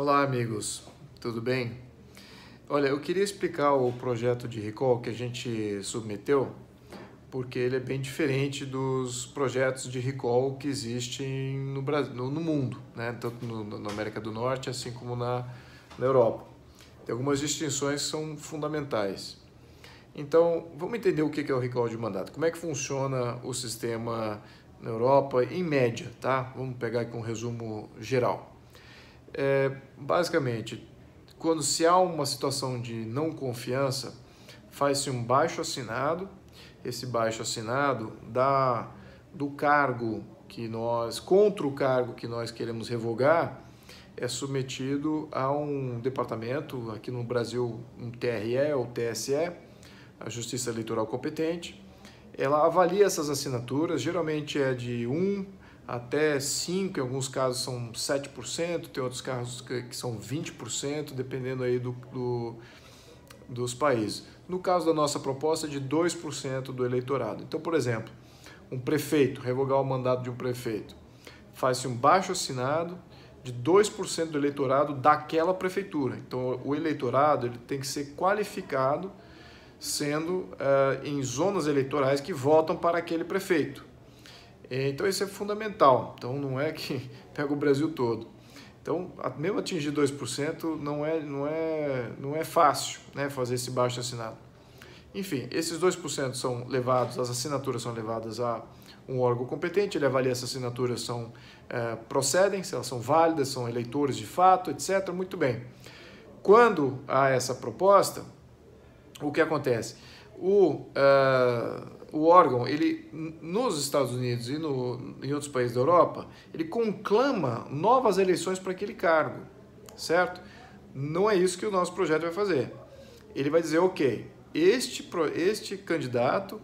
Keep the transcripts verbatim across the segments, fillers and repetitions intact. Olá, amigos, tudo bem? Olha, eu queria explicar o projeto de recall que a gente submeteu, porque ele é bem diferente dos projetos de recall que existem no Brasil, no mundo, né? Tanto no, na América do Norte, assim como na, na Europa. Tem algumas distinções que são fundamentais. Então, vamos entender o que é o recall de mandato. Como é que funciona o sistema na Europa, em média, tá? Vamos pegar aqui um resumo geral. É, basicamente, quando se há uma situação de não confiança, faz-se um baixo-assinado. Esse baixo-assinado dá do cargo que nós, contra o cargo que nós queremos revogar, é submetido a um departamento, aqui no Brasil, um T R E ou T S E, a Justiça Eleitoral competente. Ela avalia essas assinaturas, geralmente é de um por cento até cinco por cento, em alguns casos são sete por cento, tem outros casos que, que são vinte por cento, dependendo aí do, do, dos países. No caso da nossa proposta, é de dois por cento do eleitorado. Então, por exemplo, um prefeito, revogar o mandato de um prefeito, faz-se um baixo-assinado de dois por cento do eleitorado daquela prefeitura. Então, o eleitorado ele tem que ser qualificado, sendo uh, em zonas eleitorais que votam para aquele prefeito. Então, isso é fundamental. Então, não é que pega o Brasil todo. Então, mesmo atingir dois por cento não é, não é, não é fácil, né, fazer esse baixo assinado. Enfim, esses dois por cento são levados, as assinaturas são levadas a um órgão competente, ele avalia se as assinaturas são, é, procedem, se elas são válidas, são eleitores de fato, etcétera. Muito bem. Quando há essa proposta, o que acontece? O... É, O órgão, ele, nos Estados Unidos e no, em outros países da Europa, ele conclama novas eleições para aquele cargo, certo? Não é isso que o nosso projeto vai fazer. Ele vai dizer, ok, este, este candidato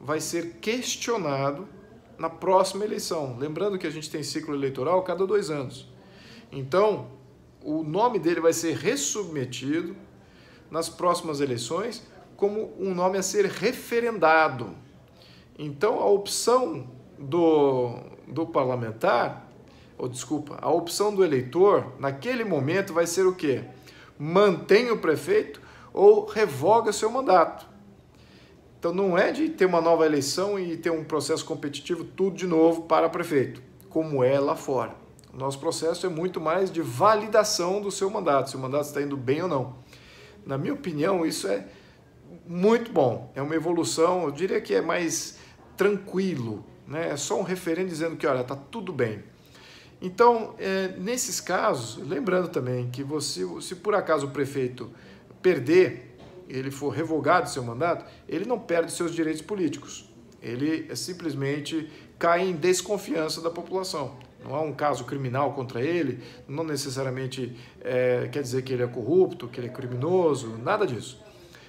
vai ser questionado na próxima eleição. Lembrando que a gente tem ciclo eleitoral cada dois anos. Então, o nome dele vai ser ressubmetido nas próximas eleições, como um nome a ser referendado. Então, a opção do, do parlamentar, ou desculpa, a opção do eleitor, naquele momento, vai ser o quê? Mantém o prefeito ou revoga seu mandato. Então, não é de ter uma nova eleição e ter um processo competitivo tudo de novo para prefeito, como é lá fora. O nosso processo é muito mais de validação do seu mandato, se o mandato está indo bem ou não. Na minha opinião, isso é muito bom, é uma evolução, eu diria que é mais tranquilo, né? É só um referendo dizendo que, olha, tá tudo bem. Então, é, nesses casos, lembrando também que você, se por acaso o prefeito perder, ele for revogado seu mandato, ele não perde seus direitos políticos, ele é, simplesmente cai em desconfiança da população. Não há um caso criminal contra ele, não necessariamente é, quer dizer que ele é corrupto, que ele é criminoso, nada disso.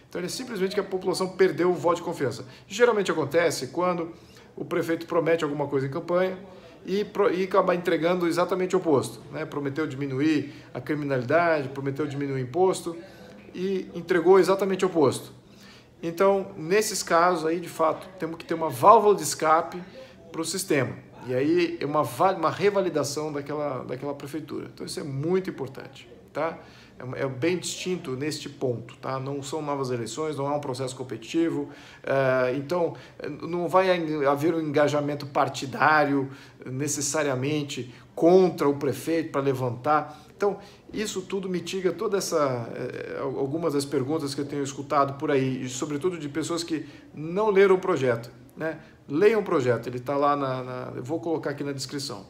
Então, ele é simplesmente que a população perdeu o voto de confiança. Geralmente acontece quando o prefeito promete alguma coisa em campanha e, pro, e acaba entregando exatamente o oposto, né? Prometeu diminuir a criminalidade, prometeu diminuir o imposto e entregou exatamente o oposto. Então, nesses casos aí, de fato, temos que ter uma válvula de escape para o sistema. E aí é uma, uma revalidação daquela, daquela prefeitura. Então, isso é muito importante, tá? É bem distinto neste ponto, tá? Não são novas eleições, não há um processo competitivo, então não vai haver um engajamento partidário necessariamente contra o prefeito para levantar. Então, isso tudo mitiga toda essa, algumas das perguntas que eu tenho escutado por aí, e sobretudo de pessoas que não leram o projeto, né? Leiam o projeto, ele está lá, na, na, eu vou colocar aqui na descrição.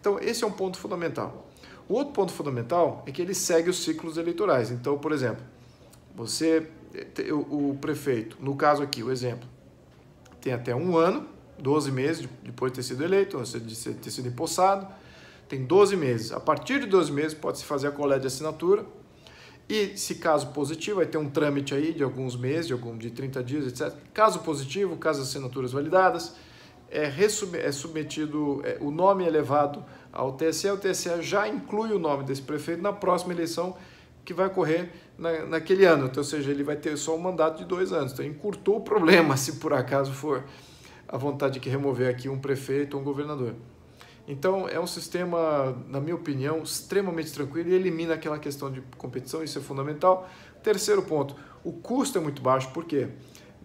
Então, esse é um ponto fundamental. O outro ponto fundamental é que ele segue os ciclos eleitorais. Então, por exemplo, você, o prefeito, no caso aqui, o exemplo, tem até um ano, doze meses, depois de ter sido eleito, de ter sido empossado, tem doze meses. A partir de doze meses pode-se fazer a coleta de assinatura e, se caso positivo, vai ter um trâmite aí de alguns meses, de, algum, de trinta dias, etcétera. Caso positivo, caso as assinaturas validadas, é, é submetido, é, o nome é levado ao T S E, o T S E já inclui o nome desse prefeito na próxima eleição que vai ocorrer na, naquele ano, então, ou seja, ele vai ter só um mandato de dois anos, então encurtou o problema se por acaso for a vontade de remover aqui um prefeito ou um governador. Então, é um sistema, na minha opinião, extremamente tranquilo e elimina aquela questão de competição, isso é fundamental. Terceiro ponto, o custo é muito baixo, por quê?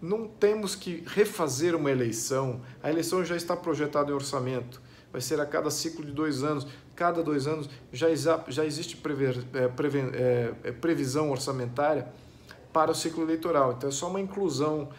Não temos que refazer uma eleição, a eleição já está projetada em orçamento, vai ser a cada ciclo de dois anos, cada dois anos já, já existe prever, é, preve, é, previsão orçamentária para o ciclo eleitoral, então é só uma inclusão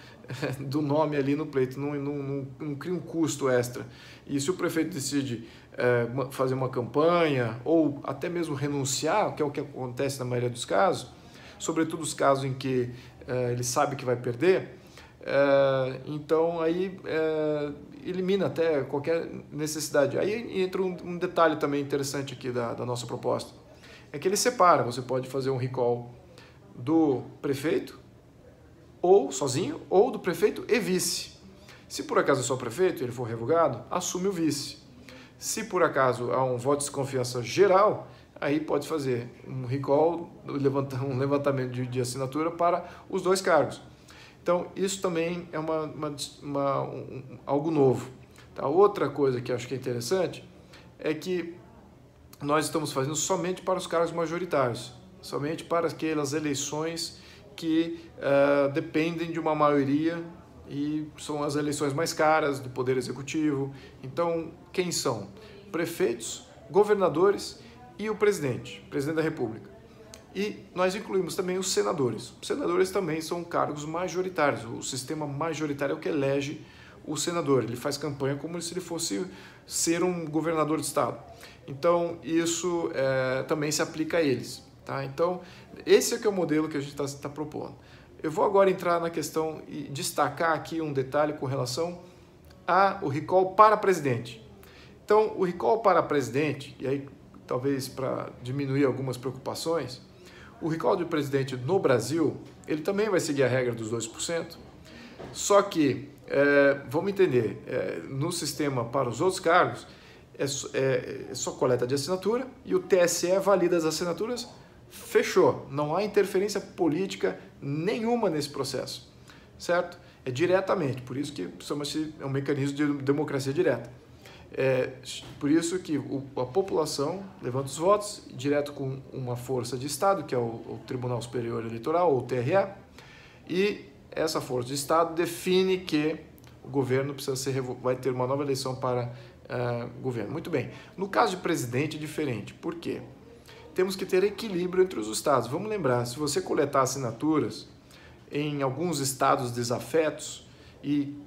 do nome ali no pleito, não, não, não, não cria um custo extra. E se o prefeito decide é, fazer uma campanha ou até mesmo renunciar, que é o que acontece na maioria dos casos, sobretudo os casos em que é, ele sabe que vai perder, é, então aí é, elimina até qualquer necessidade. Aí entra um, um detalhe também interessante aqui da, da nossa proposta, é que ele separa, você pode fazer um recall do prefeito, ou sozinho, ou do prefeito e vice. Se por acaso é só o prefeito e ele for revogado, assume o vice. Se por acaso há um voto de desconfiança geral, aí pode fazer um recall, um levantamento de assinatura para os dois cargos. Então, isso também é uma, uma, uma, um, algo novo. Tá? Outra coisa que acho que é interessante é que nós estamos fazendo somente para os cargos majoritários, somente para aquelas eleições que uh, dependem de uma maioria e são as eleições mais caras do Poder Executivo. Então, quem são? Prefeitos, governadores e o presidente, presidente da República. E nós incluímos também os senadores. Os senadores também são cargos majoritários. O sistema majoritário é o que elege o senador. Ele faz campanha como se ele fosse ser um governador de estado. Então, isso uh, também se aplica a eles. Tá? Então, esse é que é o modelo que a gente está tá propondo. Eu vou agora entrar na questão e destacar aqui um detalhe com relação ao recall para presidente. Então, o recall para presidente, e aí talvez para diminuir algumas preocupações, o recall de presidente no Brasil, ele também vai seguir a regra dos dois por cento, só que, é, vamos entender, é, no sistema para os outros cargos, é, é, é só coleta de assinatura e o T S E valida as assinaturas. Fechou, não há interferência política nenhuma nesse processo, certo? É diretamente, por isso que chama-se é um mecanismo de democracia direta. É, por isso que o, a população levanta os votos direto com uma força de Estado, que é o, o Tribunal Superior Eleitoral, ou o T R E, e essa força de Estado define que o governo precisa ser, vai ter uma nova eleição para uh, governo. Muito bem, no caso de presidente é diferente, por quê? Temos que ter equilíbrio entre os estados. Vamos lembrar, se você coletar assinaturas em alguns estados desafetos e,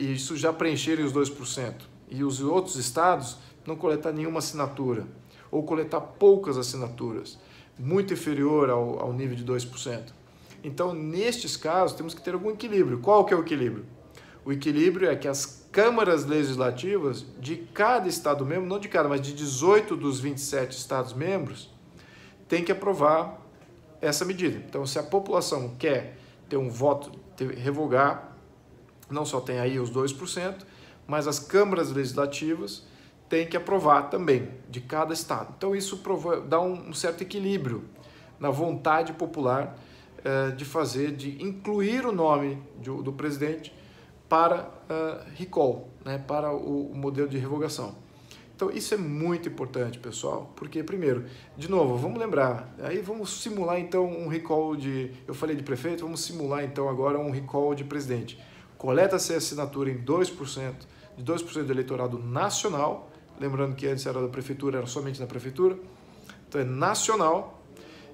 e isso já preencherem os dois por cento e os outros estados não coletar nenhuma assinatura ou coletar poucas assinaturas, muito inferior ao, ao nível de dois por cento. Então, nestes casos, temos que ter algum equilíbrio. Qual que é o equilíbrio? O equilíbrio é que as câmaras legislativas de cada Estado membro, não de cada, mas de dezoito dos vinte e sete Estados membros, têm que aprovar essa medida. Então, se a população quer ter um voto, ter, revogar, não só tem aí os dois por cento, mas as câmaras legislativas têm que aprovar também, de cada Estado. Então, isso provo- dá um, um certo equilíbrio na vontade popular eh, de fazer, de incluir o nome de, do presidente para uh, recall, né, para o, o modelo de revogação. Então, isso é muito importante, pessoal, porque, primeiro, de novo, vamos lembrar, aí vamos simular, então, um recall de... Eu falei de prefeito, vamos simular, então, agora um recall de presidente. Coleta-se a assinatura em dois por cento, de dois por cento do eleitorado nacional, lembrando que antes era da prefeitura, era somente na prefeitura, então é nacional.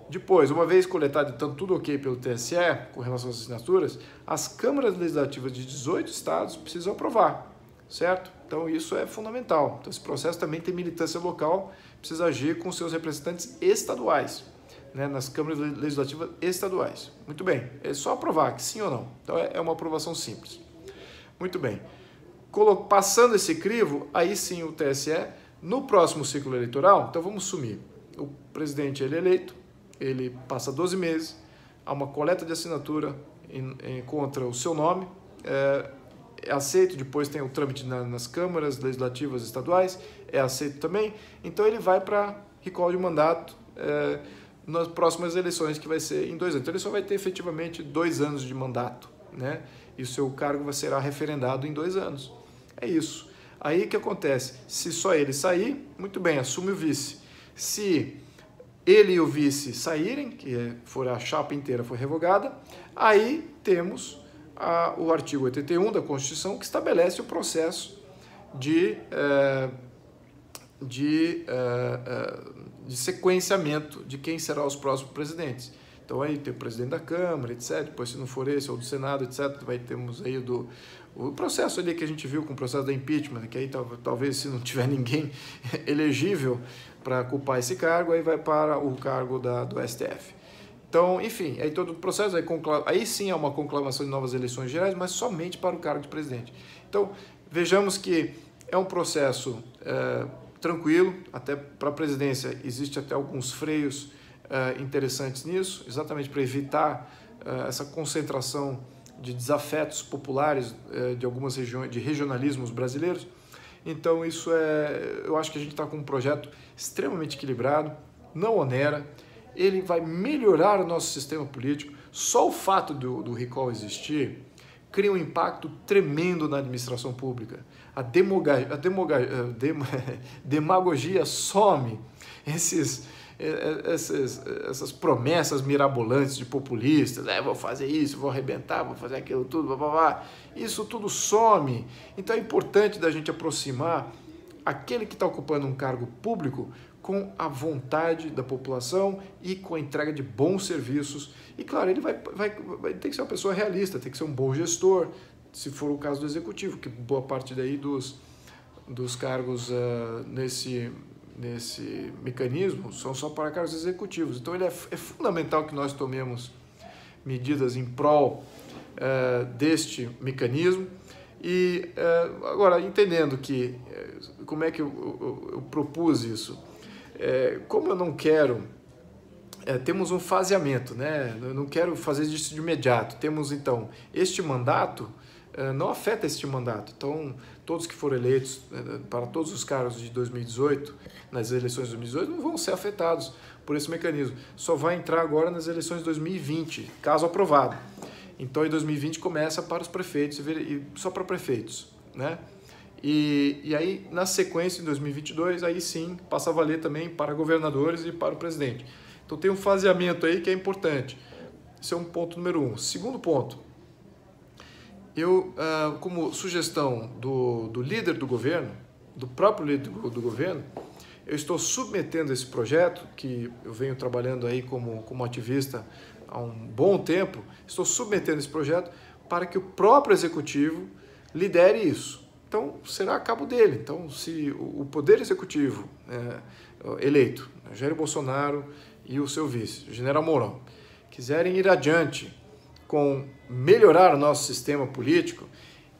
Depois, uma vez coletado, então, tudo ok pelo T S E, com relação às assinaturas, as câmaras legislativas de dezoito estados precisam aprovar, certo? Então, isso é fundamental. Então, esse processo também tem militância local, precisa agir com seus representantes estaduais, né, nas câmaras legislativas estaduais. Muito bem, é só aprovar, que sim ou não. Então, é uma aprovação simples. Muito bem. Passando esse crivo, aí sim o T S E, no próximo ciclo eleitoral, então vamos sumir, o presidente ele é eleito, ele passa doze meses, há uma coleta de assinatura em, em, contra o seu nome, é, é aceito, depois tem o trâmite na, nas câmaras legislativas estaduais, é aceito também, então ele vai para recall de mandato é, nas próximas eleições, que vai ser em dois anos. Então ele só vai ter efetivamente dois anos de mandato, né? E o seu cargo será referendado em dois anos. É isso. Aí o que acontece? Se só ele sair, muito bem, assume o vice. Se ele e o vice saírem, que for a chapa inteira for revogada, aí temos a, o artigo oitenta e um da Constituição, que estabelece o processo de, é, de, é, de sequenciamento de quem será os próximos presidentes. Então aí tem o presidente da Câmara, etcétera. Depois, se não for esse, ou do Senado, etcétera. Vai termos aí do, o processo ali que a gente viu com o processo da impeachment, que aí talvez, se não tiver ninguém elegível para ocupar esse cargo, aí vai para o cargo da, do S T F. Então, enfim, aí todo o processo, aí, aí sim é uma conclamação de novas eleições gerais, mas somente para o cargo de presidente. Então, vejamos que é um processo é, tranquilo, até para a presidência existe até alguns freios Uh, interessantes nisso, exatamente para evitar uh, essa concentração de desafetos populares uh, de algumas regiões, de regionalismos brasileiros. Então isso é, eu acho que a gente está com um projeto extremamente equilibrado, não onera, ele vai melhorar o nosso sistema político. Só o fato do, do recall existir cria um impacto tremendo na administração pública. A, demoga, a, demoga, a dem, demagogia some, esses Essas, essas promessas mirabolantes de populistas, né? Vou fazer isso, vou arrebentar, vou fazer aquilo tudo, blá, blá, blá. Isso tudo some. Então é importante da gente aproximar aquele que está ocupando um cargo público com a vontade da população e com a entrega de bons serviços. E claro, ele vai, vai, vai ter que ser uma pessoa realista, tem que ser um bom gestor, se for o caso do executivo, que boa parte daí dos, dos cargos uh, nesse... nesse mecanismo são só para cargos executivos. Então ele é, é fundamental que nós tomemos medidas em prol uh, deste mecanismo. E uh, agora, entendendo que uh, como é que eu, eu, eu propus isso, uh, como eu não quero uh, temos um faseamento, né? Eu não quero fazer isso de imediato. Temos então este mandato, uh, não afeta este mandato. Então todos que foram eleitos para todos os cargos de dois mil e dezoito, nas eleições de dois mil e dezoito, não vão ser afetados por esse mecanismo. Só vai entrar agora nas eleições de dois mil e vinte, caso aprovado. Então, em dois mil e vinte, começa para os prefeitos, e só para prefeitos, né? E, e aí, na sequência, em dois mil e vinte e dois, aí sim, passa a valer também para governadores e para o presidente. Então, tem um faseamento aí que é importante. Esse é um ponto número um. Segundo ponto. Eu, como sugestão do, do líder do governo, do próprio líder do, do governo, eu estou submetendo esse projeto, que eu venho trabalhando aí como, como ativista há um bom tempo, estou submetendo esse projeto para que o próprio executivo lidere isso. Então, será a cabo dele. Então, se o poder executivo é, eleito, Jair Bolsonaro e o seu vice, General Mourão, quiserem ir adiante com melhorar o nosso sistema político,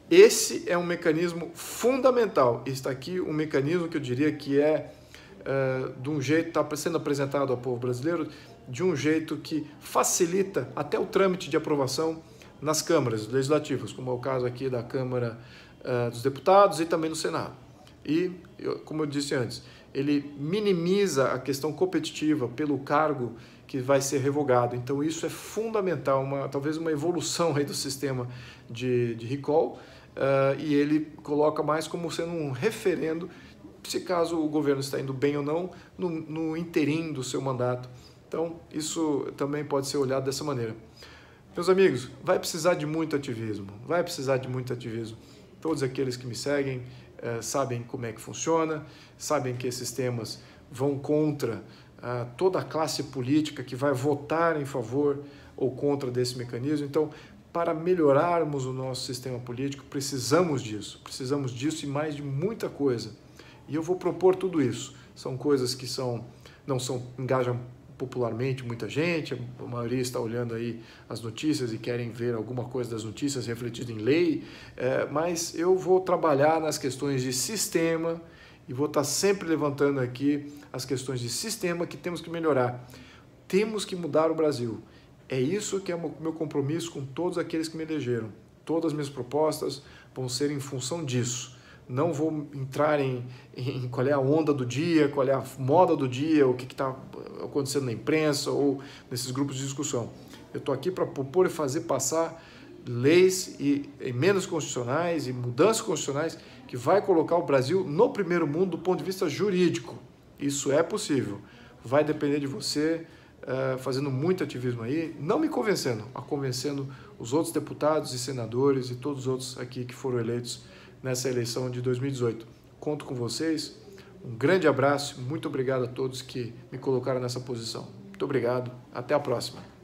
esse é um mecanismo fundamental. Está aqui um mecanismo que eu diria que é, uh, de um jeito, está sendo apresentado ao povo brasileiro de um jeito que facilita até o trâmite de aprovação nas câmaras legislativas, como é o caso aqui da Câmara uh, dos Deputados e também no Senado. E, como eu disse antes, ele minimiza a questão competitiva pelo cargo que vai ser revogado. Então isso é fundamental, uma, talvez uma evolução aí do sistema de, de recall, uh, e ele coloca mais como sendo um referendo, se caso o governo está indo bem ou não, no, no interim do seu mandato. Então isso também pode ser olhado dessa maneira. Meus amigos, vai precisar de muito ativismo, vai precisar de muito ativismo. Todos aqueles que me seguem uh, sabem como é que funciona, sabem que esses temas vão contra a toda a classe política que vai votar em favor ou contra desse mecanismo. Então, para melhorarmos o nosso sistema político, precisamos disso, precisamos disso e mais de muita coisa. E eu vou propor tudo isso. São coisas que são, não são, engajam popularmente muita gente, a maioria está olhando aí as notícias e querem ver alguma coisa das notícias refletida em lei, é, mas eu vou trabalhar nas questões de sistema, e vou estar sempre levantando aqui as questões de sistema que temos que melhorar. Temos que mudar o Brasil. É isso que é o meu compromisso com todos aqueles que me elegeram. Todas as minhas propostas vão ser em função disso. Não vou entrar em, em qual é a onda do dia, qual é a moda do dia, o que está acontecendo na imprensa ou nesses grupos de discussão. Eu estou aqui para propor e fazer passar leis e emendas constitucionais e mudanças constitucionais que vai colocar o Brasil no primeiro mundo do ponto de vista jurídico. Isso é possível. Vai depender de você, uh, fazendo muito ativismo aí, não me convencendo, mas convencendo os outros deputados e senadores e todos os outros aqui que foram eleitos nessa eleição de dois mil e dezoito. Conto com vocês. Um grande abraço. Muito obrigado a todos que me colocaram nessa posição. Muito obrigado. Até a próxima.